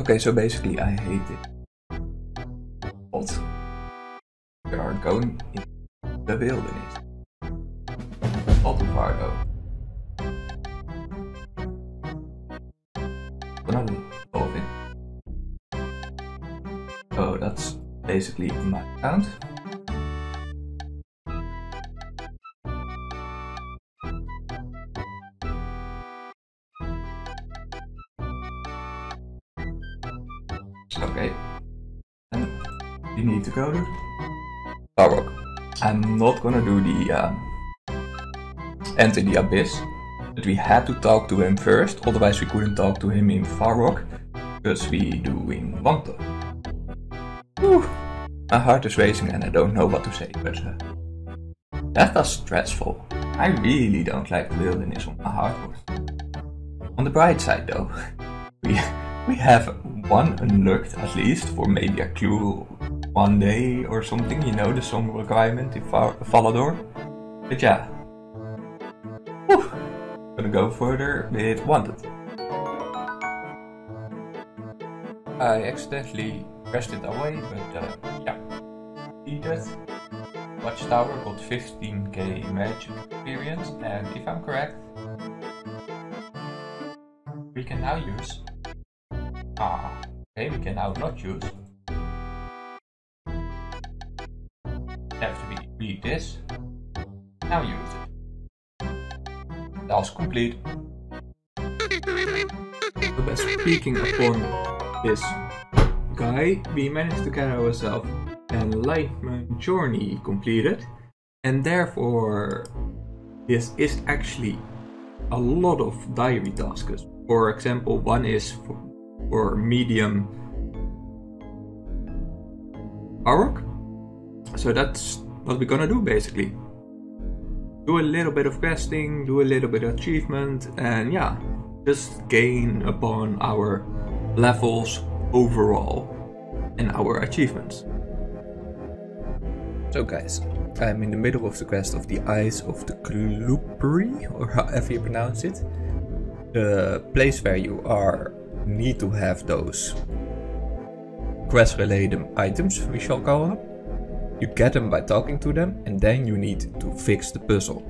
Okay, so basically I hate it. But we are going in the wilderness. Not too far though. Another dolphin. So that's basically my account. Okay, and we need to go to Varrock. I'm not gonna do the enter the Abyss, but we had to talk to him first, otherwise we couldn't talk to him in Varrock, because we do in Wanto. Whew, my heart is racing and I don't know what to say, but that was stressful. I really don't like the wilderness on my hardwood. On the bright side though, we have one unlocked at least, for maybe a clue one day or something, you know, the song requirement in Falador. But yeah, whew. Gonna go further with Wanted. I accidentally pressed it away, but yeah, did it. Watchtower got 15k magic experience, and if I'm correct, we can now use. Ah, okay, we can now not use. After we read this, now use it. Task complete. But speaking upon this guy, we managed to get ourselves an enlightenment journey completed, and therefore this is actually a lot of diary tasks. For example, one is for medium Arwok. So that's what we're gonna do basically. Do a little bit of questing, do a little bit of achievement, and yeah, just gain upon our levels overall and our achievements. So guys, I'm in the middle of the quest of the Eyes of the Gloupuri, or however you pronounce it. The place where you are need to have those quest related items, we shall call them. You get them by talking to them, and then you need to fix the puzzle.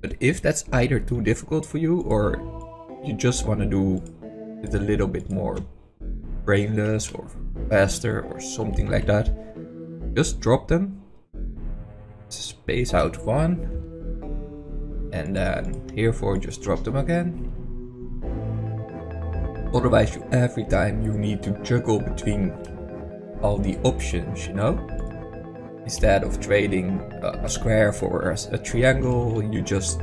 But if that's either too difficult for you, or you just want to do it a little bit more brainless or faster or something like that, just drop them, space out one, and then herefore just drop them again. Otherwise you, every time you need to juggle between all the options, you know? Instead of trading a square for a triangle, you just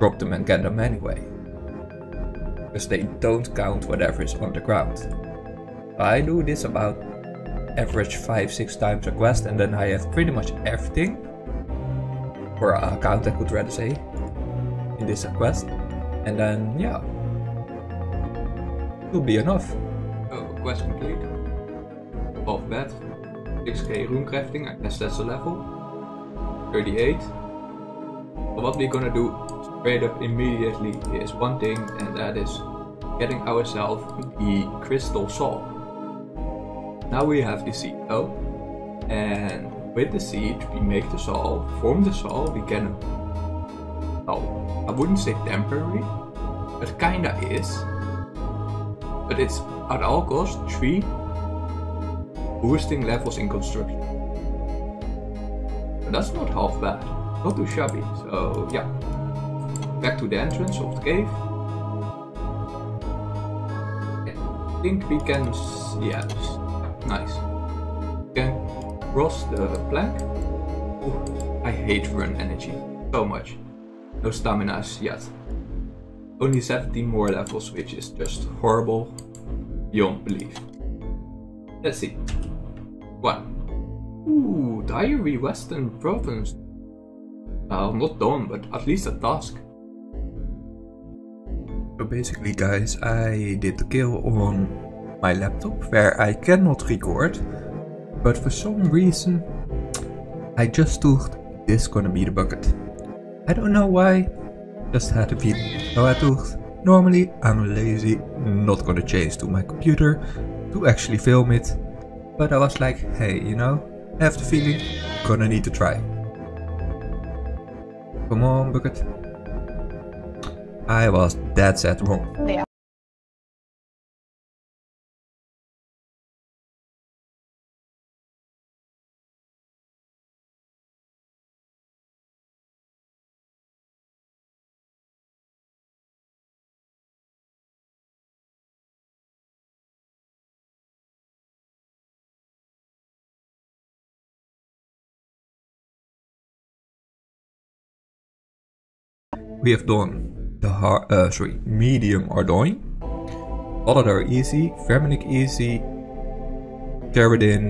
drop them and get them anyway. Because they don't count whatever is on the ground. I do this about average 5-6 times a quest, and then I have pretty much everything. Or a account I could rather say. In this quest. And then yeah. Will be enough. Oh, quest complete. Above bed. 6k rune crafting, I guess that's a level. 38. But what we're gonna do straight up immediately is one thing, and that is getting ourselves the crystal saw. Now we have the seed though, and with the seed we make the saw. From the saw we can, oh, I wouldn't say temporary, but kinda is. But it's at all costs 3 boosting levels in construction. But that's not half bad, not too shabby, so yeah. Back to the entrance of the cave. I think we can, yeah, nice. We can cross the plank. Ooh, I hate run energy so much. No stamina yet. Only 17 more levels, which is just horrible beyond belief. Let's see. 1. Ooh, Diary Western Province. Not done, but at least a task. So basically guys, I did the kill on my laptop, where I cannot record. But for some reason, I just thought this is gonna be the bucket. I don't know why. Just had a feeling. So I thought, normally I'm lazy, not gonna change to my computer, to actually film it, but I was like, hey, you know, I have the feeling I'm gonna need to try. Come on, bucket. I was dead set wrong. Yeah. We have done the hard, medium Ardougne, Falador easy, Ferminic easy, Keradin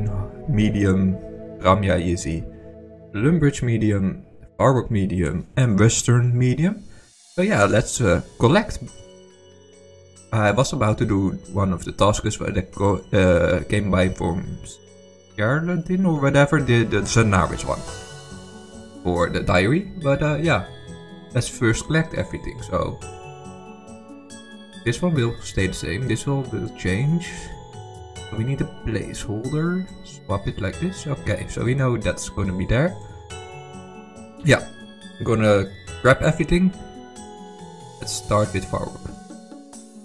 medium, Ramya easy, Lumbridge medium, Arwok medium and Western medium. So yeah, let's collect. I was about to do one of the tasks that came by from Scarlandin or whatever, the Zanari's one for the diary, but yeah. Let's first collect everything, so this one will stay the same, this one will change. We need a placeholder, swap it like this, okay, so we know that's gonna be there. Yeah, I'm gonna grab everything. Let's start with Varrock.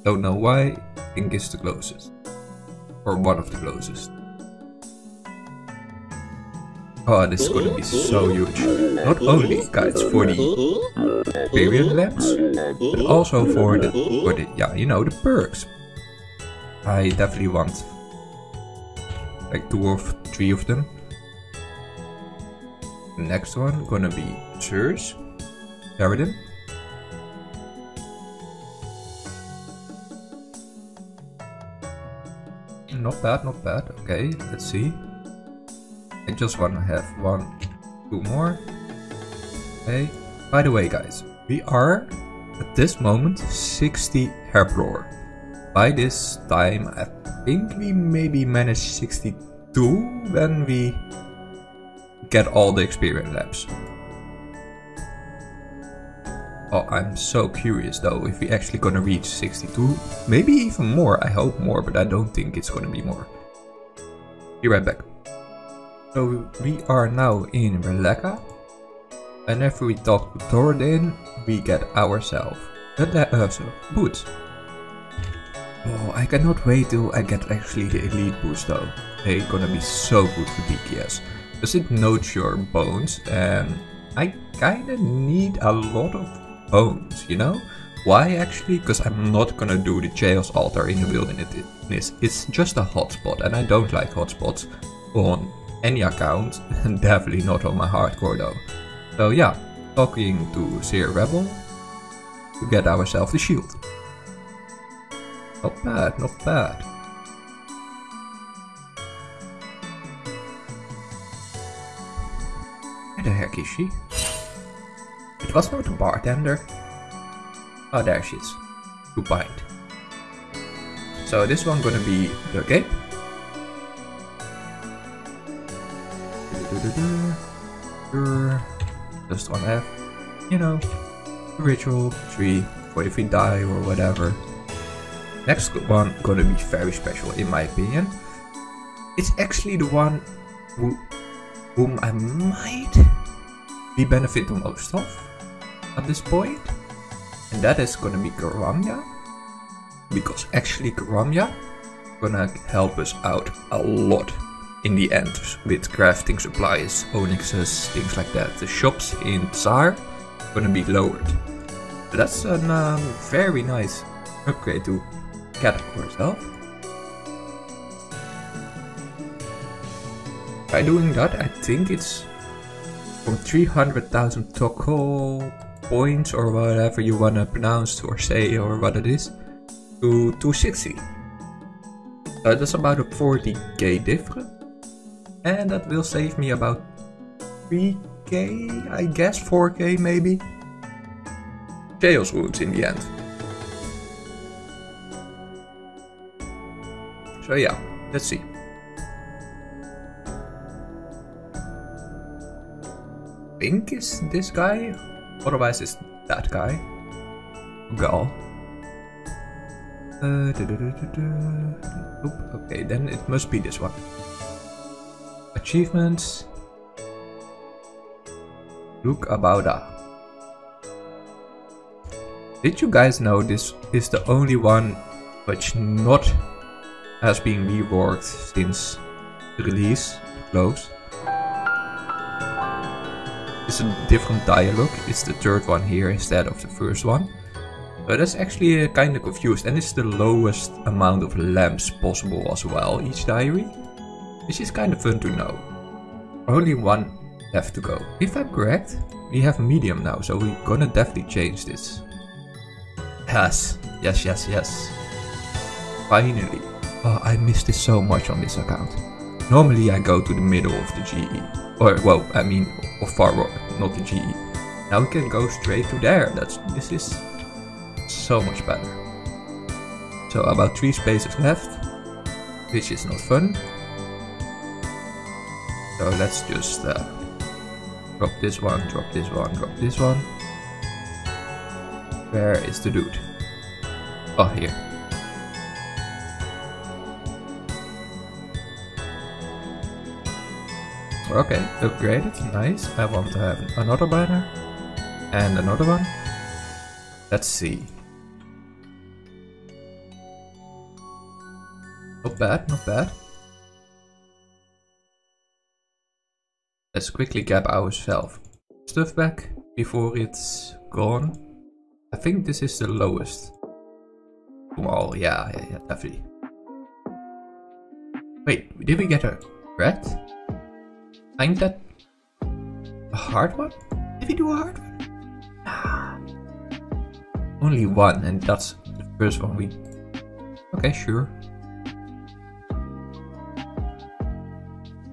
Don't know why, I think it's the closest, or one of the closest. Oh, this is gonna be so huge. Not only, guys, for the period lamps, but also for the, yeah, you know, the perks. I definitely want like 2 or 3 of them. The next one gonna be Tsar's, Charadin. Not bad, not bad. Okay, let's see. I just want to have 1, 2 more. Okay. By the way, guys, we are at this moment 60 Herblore. By this time, I think we maybe managed 62 when we get all the experience labs. Oh, I'm so curious though if we actually gonna reach 62, maybe even more. I hope more, but I don't think it's gonna be more. Be right back. So we are now in Releka. Whenever we talk to Thoradin, we get ourselves boots. Oh, I cannot wait till I get actually the elite boots though. They're gonna be so good for DKS. Does it note your bones? And I kinda need a lot of bones, you know? Why actually? Because I'm not gonna do the Chaos Altar in the wilderness. It's just a hotspot and I don't like hotspots on any account, and definitely not on my hardcore though. So yeah, talking to Seer Rebel to get ourselves the shield. Not bad, not bad. Where the heck is she? It was not a bartender. Oh, there she is. To bind. So this one gonna be the cape. Just on F, you know, ritual 3 for if we die or whatever. Next one gonna be very special in my opinion. It's actually the one whom I might be benefit the most of at this point, and that is gonna be Karamja, because actually Karamja gonna help us out a lot in the end with crafting supplies, onyxes, things like that. The shops in Tsar are gonna be lowered. So that's a very nice upgrade to get for herself. By doing that, I think it's from 300,000 Tokol points or whatever you wanna pronounce or say or what it is to 260. So that's about a 40k difference. And that will save me about 3k, I guess, 4k maybe. Chaos Woods in the end. So yeah, let's see. I think it's this guy, otherwise it's that guy. Gal. Okay, Okay, then it must be this one. Achievements. Look about that. Did you guys know this is the only one which not has been reworked since the release, the close? It's a different dialogue, it's the third one here instead of the first one. So that's actually kinda confused, and it's the lowest amount of lamps possible as well, each diary. Which is kinda fun to know. Only one left to go. If I'm correct, we have medium now, so we're gonna definitely change this. Yes, yes, yes, yes. Finally. Oh, I missed this so much on this account. Normally I go to the middle of the GE. Or, well, I mean, of Varrock, not the GE. Now we can go straight to there. This is so much better. So about 3 spaces left, which is not fun. So let's just drop this one, drop this one, drop this one. Where is the dude? Oh, here. Okay, upgraded, nice. I want to have another banner. And another one. Let's see. Not bad, not bad. Let's quickly grab ourselves stuff back before it's gone. I think this is the lowest. Well, yeah, definitely. Wait, did we get a red? Ain't that a hard one? Did we do a hard one? Nah. Only one, and that's the first one we... Okay, sure.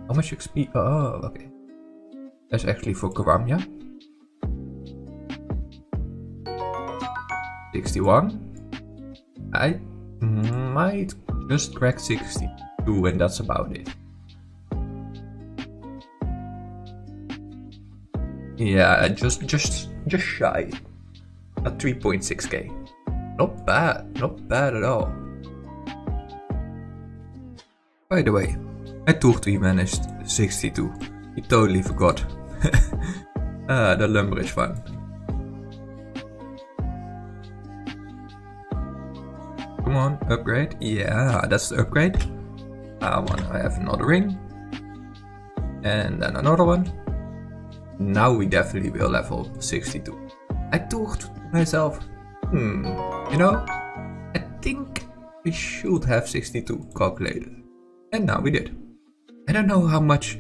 How much XP? Oh, okay. That's actually for Karamja. 61. I might just crack 62 and that's about it. Yeah, just shy at 3.6k. Not bad, not bad at all. By the way, I thought we managed 62. We totally forgot. The Lumbridge one. Come on, upgrade. Yeah, that's the upgrade. I want to have another ring. And then another one. Now we definitely will level 62. I thought to myself, you know, I think we should have 62 calculated. And now we did. I don't know how much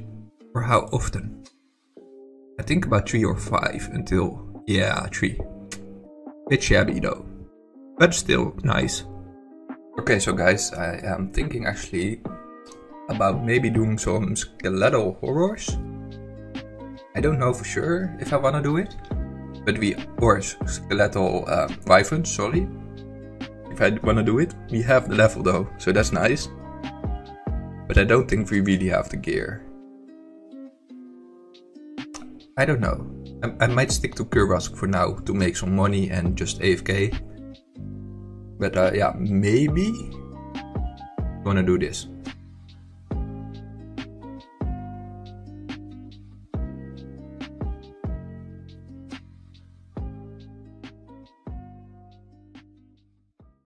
or how often. I think about 3 or 5 until, yeah, 3. Bit shabby though, but still nice. Okay, so guys, I am thinking actually about maybe doing some skeletal horrors. I don't know for sure if I wanna do it, but or skeletal wyverns, sorry. If I wanna do it, we have the level though, so that's nice. But I don't think we really have the gear. I don't know. I might stick to Kurask for now to make some money and just AFK. But yeah, maybe gonna do this.